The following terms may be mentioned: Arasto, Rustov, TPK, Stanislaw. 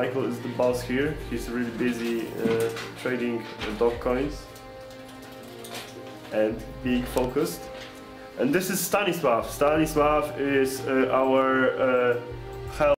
Michael is the boss here. He's really busy trading dog coins and being focused. And this is Stanislaw. Stanislaw is our help.